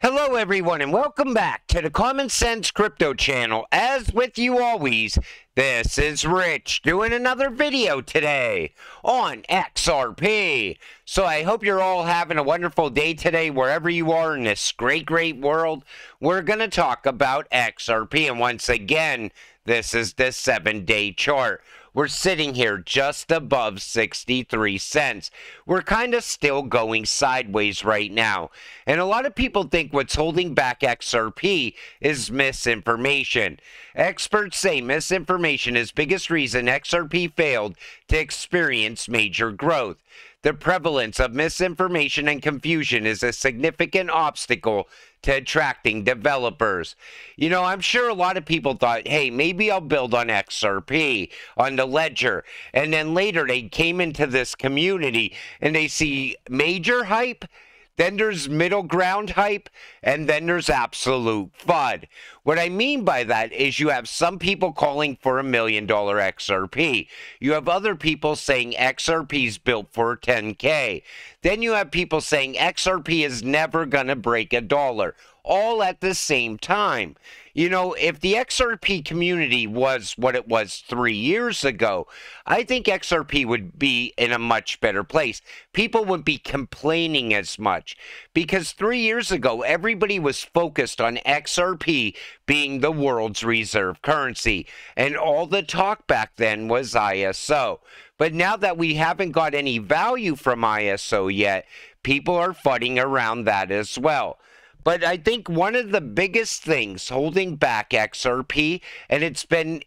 Hello everyone and welcome back to the Common Sense Crypto channel. As with you always, this is Rich doing another video today on XRP. So I hope you're all having a wonderful day today wherever you are in this great world. We're going to talk about XRP, and once again, this is the 7-day chart. We're sitting here just above 63 cents. We're kind of still going sideways right now. And a lot of people think what's holding back XRP is misinformation. Experts say misinformation is the biggest reason XRP failed to experience major growth. The prevalence of misinformation and confusion is a significant obstacle to attracting developers. You know, I'm sure a lot of people thought, hey, maybe I'll build on XRP, on the ledger. And then later they came into this community and they see major hype, then there's middle ground hype, and then there's absolute FUD. What I mean by that is you have some people calling for $1 million XRP. You have other people saying XRP's built for 10K. Then you have people saying XRP is never gonna break $1, all at the same time. You know, if the XRP community was what it was 3 years ago, I think XRP would be in a much better place. People wouldn't be complaining as much, because 3 years ago, everybody was focused on XRP being the world's reserve currency, and all the talk back then was ISO. But now that we haven't got any value from ISO yet, people are fudding around that as well. But I think one of the biggest things holding back XRP, and it's been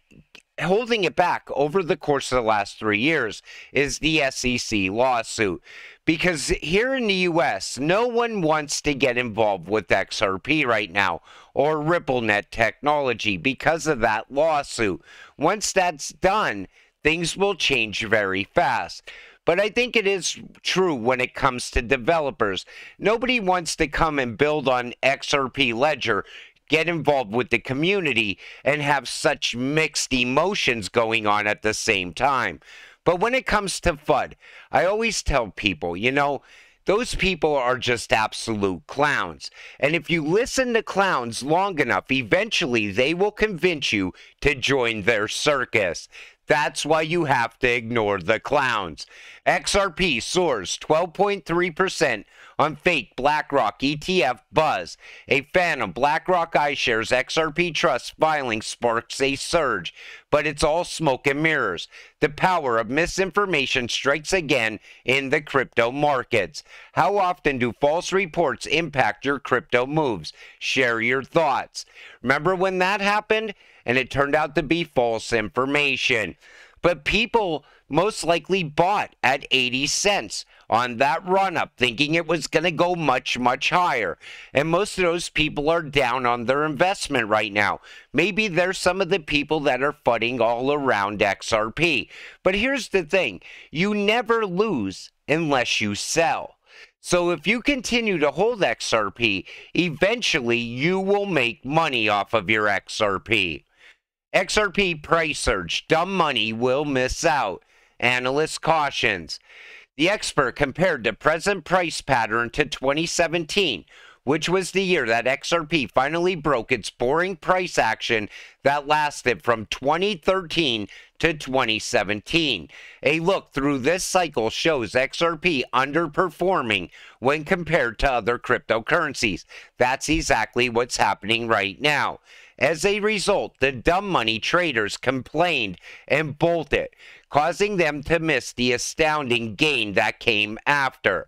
holding it back over the course of the last 3 years, is the SEC lawsuit. Because here in the US, no one wants to get involved with XRP right now or RippleNet technology because of that lawsuit. Once that's done, things will change very fast. But I think it is true when it comes to developers. Nobody wants to come and build on XRP Ledger, get involved with the community, and have such mixed emotions going on at the same time. But when it comes to FUD, I always tell people, you know, those people are just absolute clowns. And if you listen to clowns long enough, eventually they will convince you to join their circus. That's why you have to ignore the clowns. XRP soars 12.3% on fake BlackRock ETF buzz. A fan of BlackRock iShares XRP Trust filing sparks a surge, but it's all smoke and mirrors. The power of misinformation strikes again in the crypto markets. How often do false reports impact your crypto moves? Share your thoughts. Remember when that happened? And it turned out to be false information. But people most likely bought at 80 cents on that run-up, thinking it was going to go much higher. And most of those people are down on their investment right now. Maybe they're some of the people that are fudding all around XRP. But here's the thing. You never lose unless you sell. So if you continue to hold XRP, eventually you will make money off of your XRP. XRP price surge, dumb money will miss out. Analyst cautions. The expert compared the present price pattern to 2017, which was the year that XRP finally broke its boring price action that lasted from 2013 to 2017. A look through this cycle shows XRP underperforming when compared to other cryptocurrencies. That's exactly what's happening right now. As a result, the dumb money traders complained and bolted, causing them to miss the astounding gain that came after.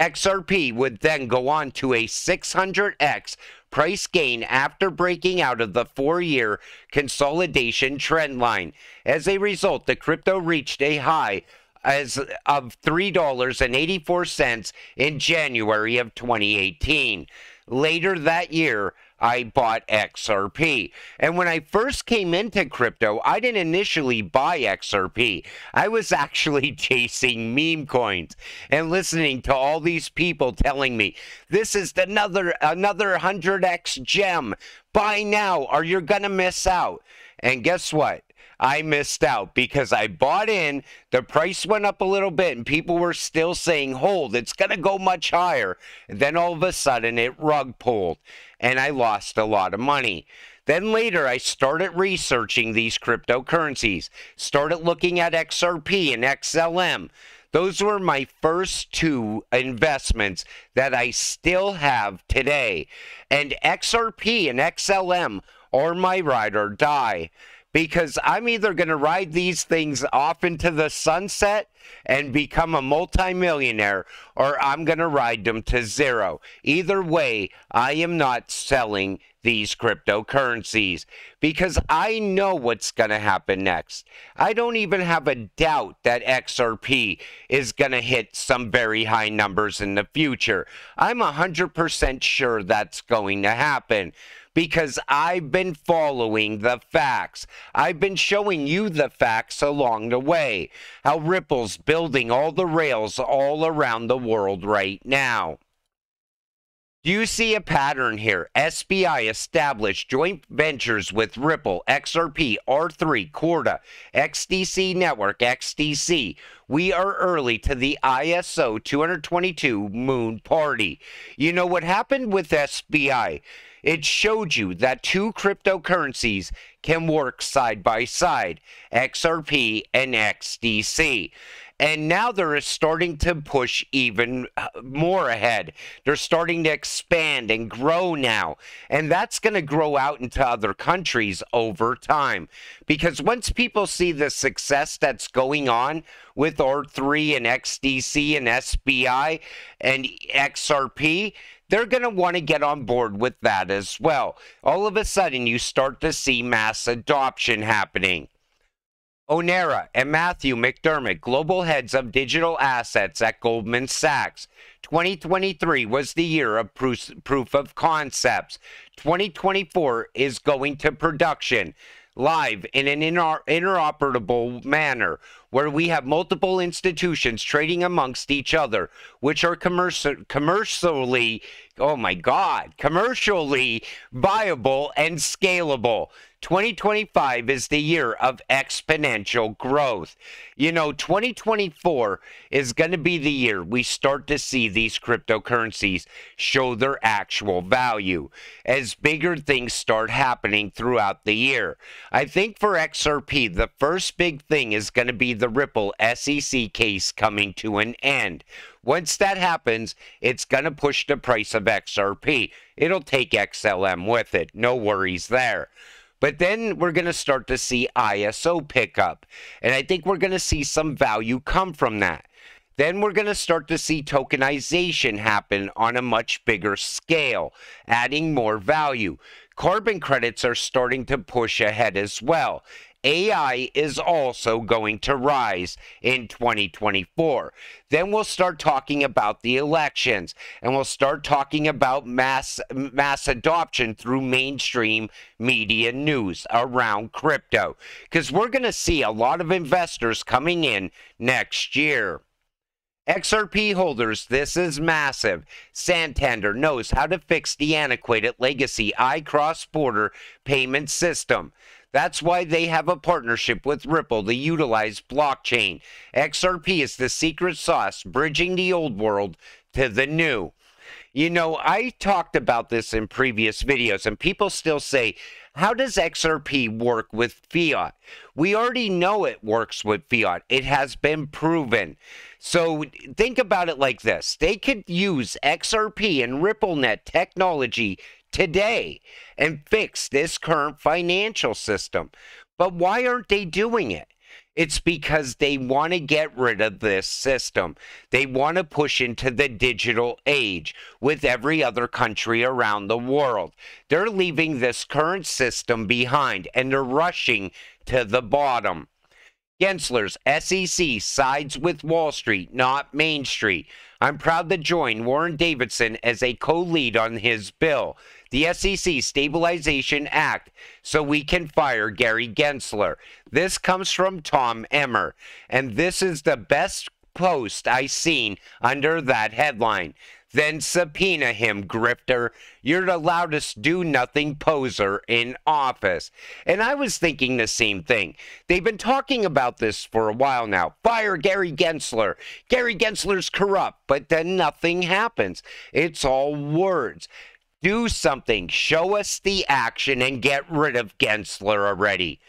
XRP would then go on to a 600x price gain after breaking out of the 4-year consolidation trend line. As a result, the crypto reached a high as of $3.84 in January of 2018. Later that year, I bought XRP. And when I first came into crypto, I didn't initially buy XRP. I was actually chasing meme coins and listening to all these people telling me, this is another 100x gem. Buy now or you're gonna miss out. And guess what? I missed out because I bought in, the price went up a little bit, and people were still saying, hold, it's going to go much higher. And then all of a sudden, it rug pulled, and I lost a lot of money. Then later, I started researching these cryptocurrencies, started looking at XRP and XLM. Those were my first two investments that I still have today. And XRP and XLM are my ride or die, because I'm either going to ride these things off into the sunset and become a multimillionaire, or I'm going to ride them to zero. Either way, I am not selling these cryptocurrencies because I know what's going to happen next. I don't even have a doubt that XRP is going to hit some very high numbers in the future. I'm 100% sure that's going to happen, because I've been following the facts. I've been showing you the facts along the way, how Ripple's building all the rails all around the world right now. Do you see a pattern here? SBI established joint ventures with Ripple, XRP, R3, Corda, XDC Network, XDC. We are early to the ISO 222 moon party. You know what happened with SBI? It showed you that two cryptocurrencies can work side by side, XRP and XDC. And now they're starting to push even more ahead. They're starting to expand and grow now. And that's going to grow out into other countries over time. Because once people see the success that's going on with R3 and XDC and SBI and XRP, they're going to want to get on board with that as well. All of a sudden, you start to see mass adoption happening. Onera and Matthew McDermott, global heads of digital assets at Goldman Sachs. 2023 was the year of proof of concepts. 2024 is going to production, live in an interoperable manner, where we have multiple institutions trading amongst each other, which are commercially viable and scalable. 2025 is the year of exponential growth. You know, 2024 is going to be the year we start to see these cryptocurrencies show their actual value as bigger things start happening throughout the year. I think for XRP, the first big thing is going to be the Ripple SEC case coming to an end. Once that happens, it's going to push the price of XRP. It'll take XLM with it. No worries there. But then we're going to start to see ISO pick up, and I think we're going to see some value come from that. Then we're going to start to see tokenization happen on a much bigger scale, adding more value. Carbon credits are starting to push ahead as well. AI is also going to rise in 2024. Then we'll start talking about the elections, and we'll start talking about mass adoption through mainstream media news around crypto, because we're going to see a lot of investors coming in next year. XRP holders, this is massive. Santander knows how to fix the antiquated legacy cross-border payment system. That's why they have a partnership with Ripple to utilize blockchain. XRP is the secret sauce, bridging the old world to the new. You know, I talked about this in previous videos, and people still say, how does XRP work with fiat? We already know it works with fiat. It has been proven. So think about it like this. They could use XRP and RippleNet technology today and fix this current financial system. But why aren't they doing it? It's because they want to get rid of this system. They want to push into the digital age with every other country around the world. They're leaving this current system behind, and they're rushing to the bottom. Gensler's SEC sides with Wall Street, not Main Street. I'm proud to join Warren Davidson as a co-lead on his bill, the SEC Stabilization Act, so we can fire Gary Gensler. This comes from Tom Emmer, and this is the best post I've seen under that headline. Then subpoena him, grifter. You're the loudest do-nothing poser in office. And I was thinking the same thing. They've been talking about this for a while now. Fire Gary Gensler. Gary Gensler's corrupt, but then nothing happens. It's all words. Do something. Show us the action and get rid of Gensler already.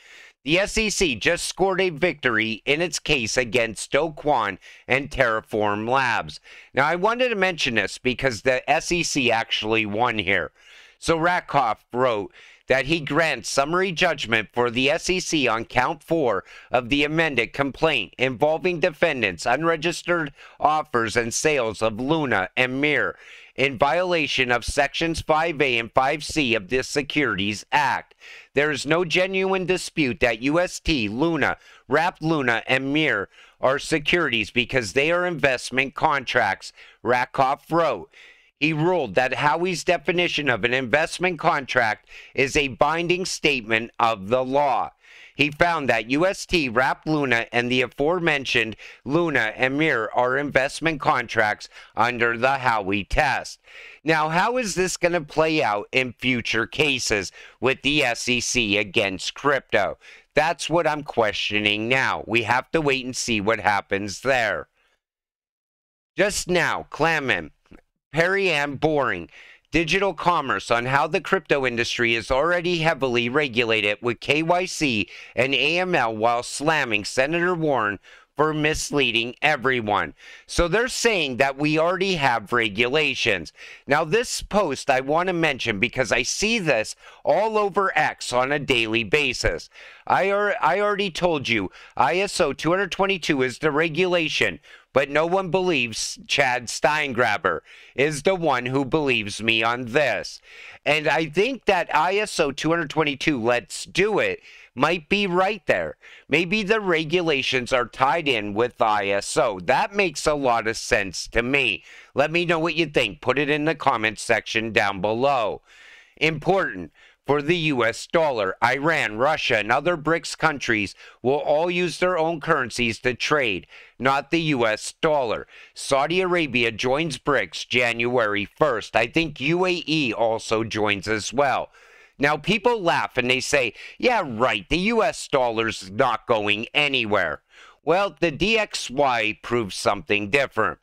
The SEC just scored a victory in its case against Do Kwon and Terraform Labs. Now, I wanted to mention this because the SEC actually won here. So Rakoff wrote that he grants summary judgment for the SEC on count 4 of the amended complaint involving defendants' unregistered offers and sales of Luna and Mir in violation of Sections 5A and 5C of this Securities Act. There is no genuine dispute that UST, Luna, Wrapped Luna, and Mir are securities because they are investment contracts, Rakoff wrote. He ruled that Howey's definition of an investment contract is a binding statement of the law. He found that UST, Wrapped Luna, and the aforementioned Luna and Mir are investment contracts under the Howey test. Now, how is this going to play out in future cases with the SEC against crypto? That's what I'm questioning now. We have to wait and see what happens there. Just now, Clammon, Perry Ann Boring, digital commerce on how the crypto industry is already heavily regulated with KYC and AML while slamming Senator Warren for misleading everyone. So they're saying that we already have regulations. Now this post I want to mention because I see this all over X on a daily basis. I already told you ISO 20022 is the regulation, but no one believes Chad Steingrabber is the one who believes me on this. And I think that ISO 222, let's do it, might be right there. Maybe the regulations are tied in with ISO. That makes a lot of sense to me. Let me know what you think. Put it in the comments section down below. Important. For the U.S. dollar, Iran, Russia, and other BRICS countries will all use their own currencies to trade, not the U.S. dollar. Saudi Arabia joins BRICS January 1st. I think UAE also joins as well. Now, people laugh and they say, yeah, right, the U.S. dollar's not going anywhere. Well, the DXY proves something different.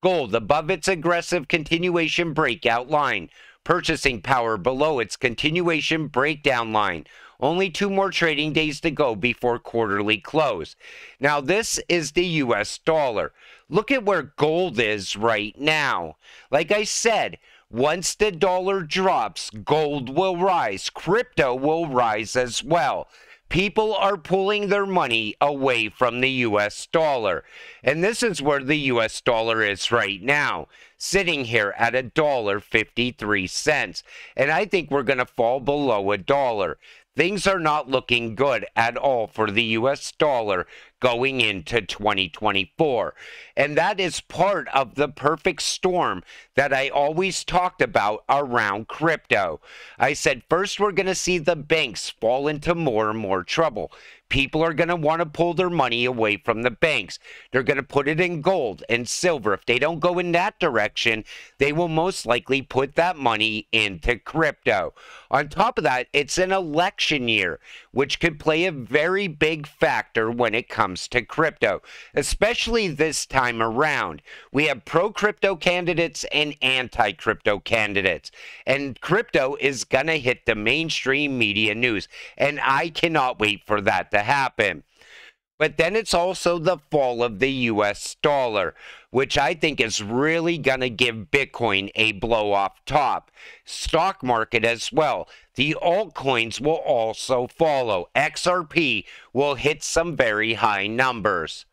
Gold above its aggressive continuation breakout line. Purchasing power below its continuation breakdown line. Only 2 more trading days to go before quarterly close. Now this is the US dollar. Look at where gold is right now. Like I said, once the dollar drops, gold will rise. Crypto will rise as well. People are pulling their money away from the US dollar. And this is where the US dollar is right now, sitting here at $1.53, and I think we're going to fall below $1. Things are not looking good at all for the US dollar going into 2024, and that is part of the perfect storm that I always talked about around crypto. I said first we're going to see the banks fall into more and more trouble. People are going to want to pull their money away from the banks. They're going to put it in gold and silver. If they don't go in that direction, they will most likely put that money into crypto. On top of that, it's an election year, which could play a very big factor when it comes to crypto, especially this time around. We have pro-crypto candidates and anti-crypto candidates, and crypto is going to hit the mainstream media news, and I cannot wait for that to happen. But then it's also the fall of the US dollar, which I think is really going to give Bitcoin a blow off top. Stock market as well. The altcoins will also follow. XRP will hit some very high numbers.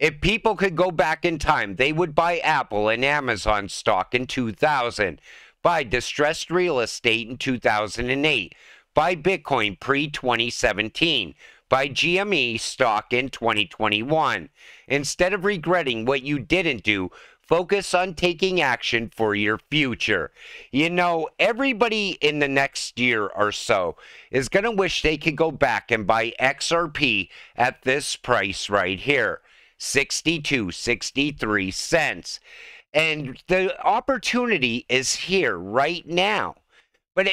If people could go back in time, they would buy Apple and Amazon stock in 2000, buy distressed real estate in 2008, buy Bitcoin pre-2017. Buy GME stock in 2021. Instead of regretting what you didn't do, focus on taking action for your future. You know, everybody in the next year or so is going to wish they could go back and buy XRP at this price right here, 62, 63 cents. And the opportunity is here right now. But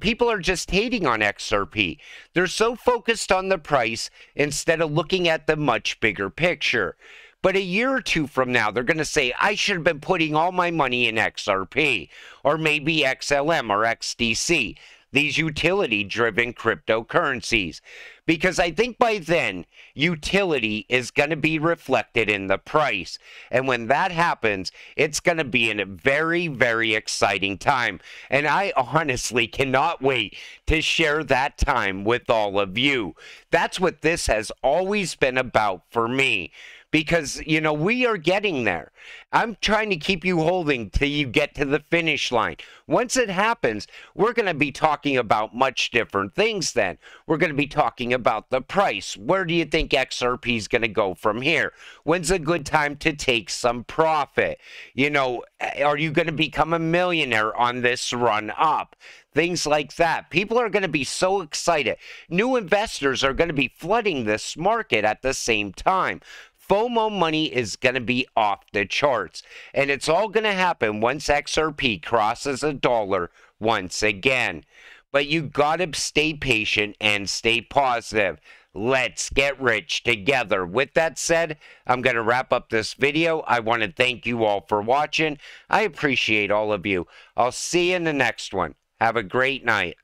people are just hating on XRP. They're so focused on the price instead of looking at the much bigger picture. But a year or two from now, they're going to say, I should have been putting all my money in XRP, or maybe XLM or XDC, these utility-driven cryptocurrencies. Because I think by then, utility is going to be reflected in the price. And when that happens, it's going to be a very, very exciting time. And I honestly cannot wait to share that time with all of you. That's what this has always been about for me. Because, you know, we are getting there. I'm trying to keep you holding till you get to the finish line. Once it happens, we're going to be talking about much different things then. We're going to be talking about the price. Where do you think XRP is going to go from here? When's a good time to take some profit? You know, are you going to become a millionaire on this run up? Things like that. People are going to be so excited. New investors are going to be flooding this market at the same time. FOMO money is going to be off the charts, and it's all going to happen once XRP crosses $1 once again. But you got to stay patient and stay positive. Let's get rich together. With that said, I'm going to wrap up this video. I want to thank you all for watching. I appreciate all of you. I'll see you in the next one. Have a great night.